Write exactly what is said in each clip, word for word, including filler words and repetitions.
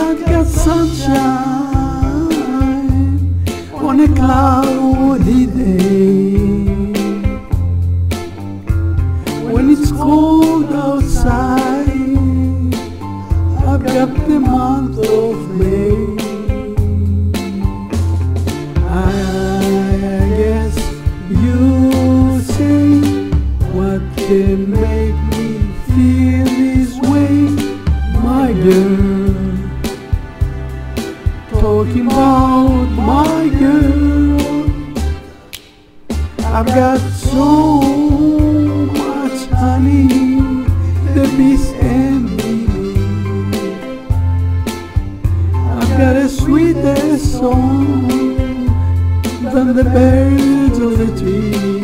I got sunshine on a cloudy day. When it's cold outside, I've got the month of May. I guess you say, what can make me feel this way, my girl? Talking about my girl, I've got so much honey, the bees envy me. I've got a sweeter song than the birds of the tree.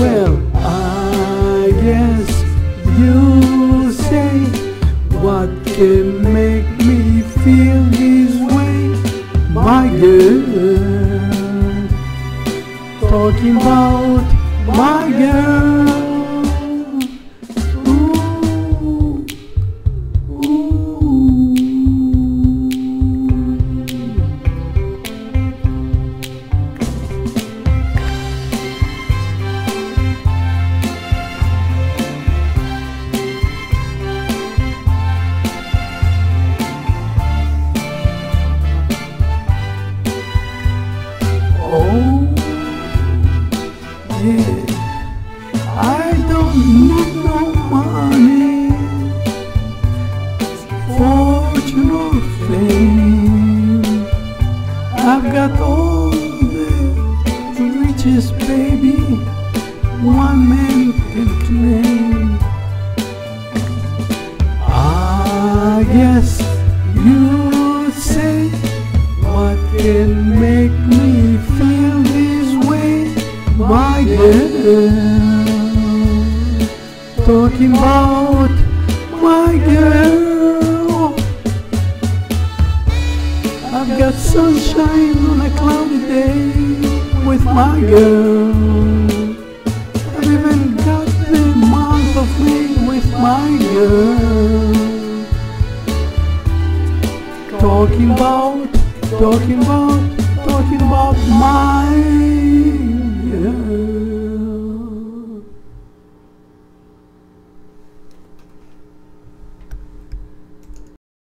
Well, I guess you say, what can make feel this way, my girl? Talking about my girl. Ooh, I don't need no money, fortune or fame. I've got all the riches, baby, one man can claim. I guess you say, what can make me feel this way, my girl? Talking about my girl. I've got sunshine on a cloudy day with my girl. I've even got the month of May with my girl. Talking about, talking about, talking about my girl.